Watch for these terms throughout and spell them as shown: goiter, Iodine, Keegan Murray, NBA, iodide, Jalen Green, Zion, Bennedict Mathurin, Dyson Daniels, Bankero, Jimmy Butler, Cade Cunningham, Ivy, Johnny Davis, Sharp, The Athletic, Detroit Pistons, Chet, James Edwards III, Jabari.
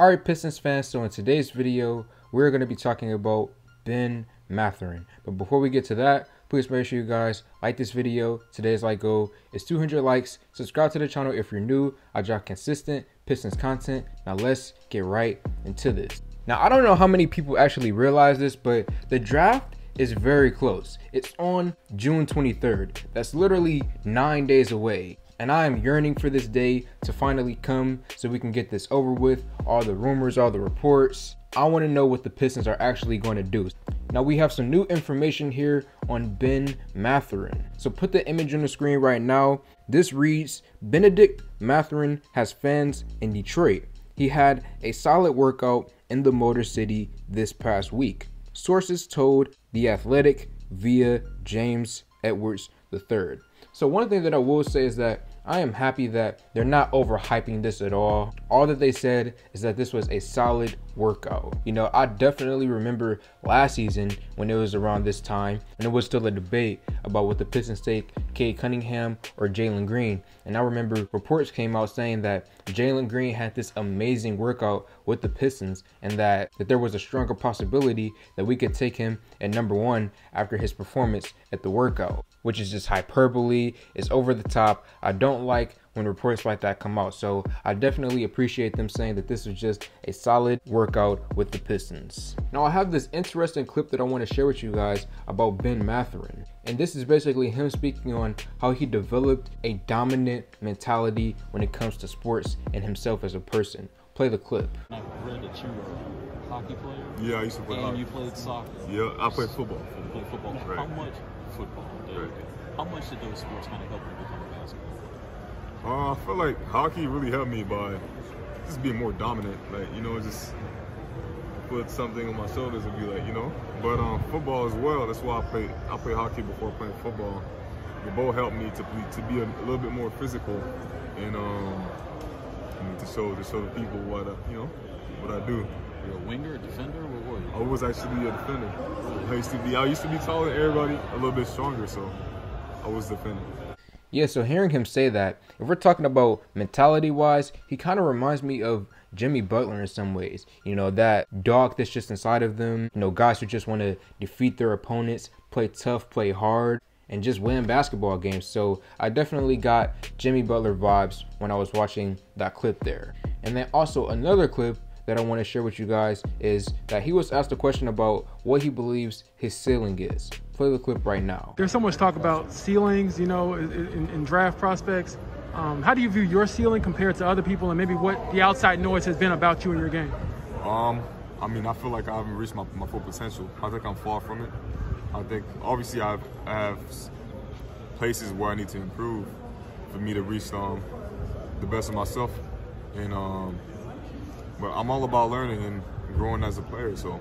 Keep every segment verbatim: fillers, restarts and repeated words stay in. Alright Pistons fans, so in today's video, we're going to be talking about Ben Mathurin. But before we get to that, please make sure you guys like this video. Today's like goal is two hundred likes. Subscribe to the channel if you're new. I drop consistent Pistons content. Now let's get right into this. Now I don't know how many people actually realize this, but the draft is very close. It's on June twenty-third. That's literally nine days away. And I am yearning for this day to finally come so we can get this over with. All the rumors, all the reports. I want to know what the Pistons are actually going to do. Now we have some new information here on Ben Mathurin. So put the image on the screen right now. This reads, Bennedict Mathurin has fans in Detroit. He had a solid workout in the Motor City this past week. Sources told The Athletic via James Edwards the third. So one thing that I will say is that I am happy that they're not overhyping this at all. All that they said is that this was a solid workout. You know, I definitely remember last season when it was around this time and it was still a debate about what the Pistons take, Cade Cunningham or Jalen Green. And I remember reports came out saying that Jalen Green had this amazing workout with the Pistons and that, that there was a stronger possibility that we could take him at number one after his performance at the workout, which is just hyperbole. It's over the top. I don't like when reports like that come out. So I definitely appreciate them saying that this was just a solid workout with the Pistons. Now I have this interesting clip that I want to share with you guys about Ben Mathurin. And this is basically him speaking on how he developed a dominant mentality when it comes to sports and himself as a person. Play the clip. I read that you were a hockey player. Yeah, I used to play and hockey. You played soccer. Yeah, I played football. You played football. Right. How much football? Right. How much did those sports kind of help you become a basketball player? Uh, I feel like hockey really helped me by just being more dominant. Like, you know, just put something on my shoulders and be like, you know. But um, football as well. That's why I played. I played hockey before playing football. They both helped me to be to be a little bit more physical and um to show to show the people what I, you know what I do. You're a winger, a defender, what were you? I was actually a defender. I used to be. I used to be taller than everybody, a little bit stronger, so I was defending. Yeah, so hearing him say that, if we're talking about mentality-wise, he kind of reminds me of Jimmy Butler in some ways. You know, that dog that's just inside of them. You know, guys who just want to defeat their opponents, play tough, play hard, and just win basketball games. So I definitely got Jimmy Butler vibes when I was watching that clip there. And then also another clip that I want to share with you guys is that he was asked a question about what he believes his ceiling is. Play the clip right now. There's so much talk about ceilings, you know, in, in draft prospects. Um, how do you view your ceiling compared to other people and maybe what the outside noise has been about you and your game? Um, I mean, I feel like I haven't reached my, my full potential. I think I'm far from it. I think obviously I've, I have places where I need to improve for me to reach um, the best of myself. And um, But I'm all about learning and growing as a player, so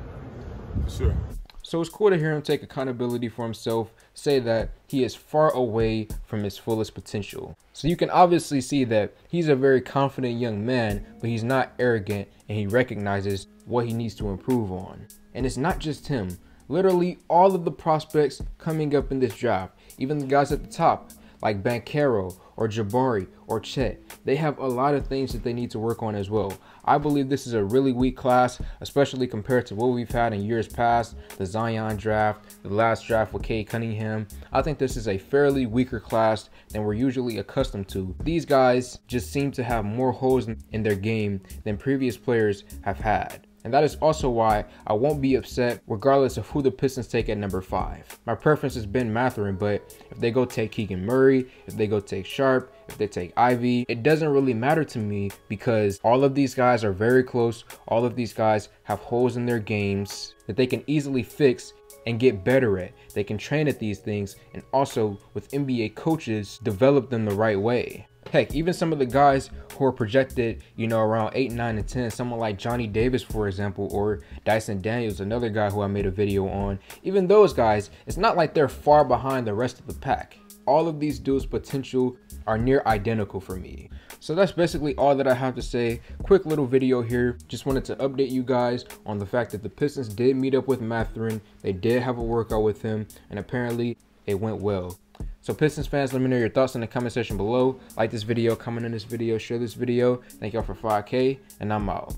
for sure. So it's cool to hear him take accountability for himself, say that he is far away from his fullest potential. So you can obviously see that he's a very confident young man, but he's not arrogant and he recognizes what he needs to improve on. And it's not just him. Literally all of the prospects coming up in this draft, even the guys at the top like Bankero or Jabari or Chet, they have a lot of things that they need to work on as well. I believe this is a really weak class, especially compared to what we've had in years past, the Zion draft, the last draft with Cade Cunningham. I think this is a fairly weaker class than we're usually accustomed to. These guys just seem to have more holes in their game than previous players have had. And that is also why I won't be upset regardless of who the Pistons take at number five. My preference is Ben Mathurin, but if they go take Keegan Murray, if they go take Sharp, if they take Ivy, it doesn't really matter to me because all of these guys are very close. All of these guys have holes in their games that they can easily fix and get better at. They can train at these things and also with N B A coaches develop them the right way. Heck, even some of the guys who are projected, you know, around eight, nine, and ten, someone like Johnny Davis, for example, or Dyson Daniels, another guy who I made a video on, even those guys, it's not like they're far behind the rest of the pack. All of these dudes' potential are near identical for me. So that's basically all that I have to say. Quick little video here. Just wanted to update you guys on the fact that the Pistons did meet up with Mathurin. They did have a workout with him, and apparently it went well. So Pistons fans, let me know your thoughts in the comment section below. Like this video, comment on this video, share this video. Thank y'all for five K, and I'm out.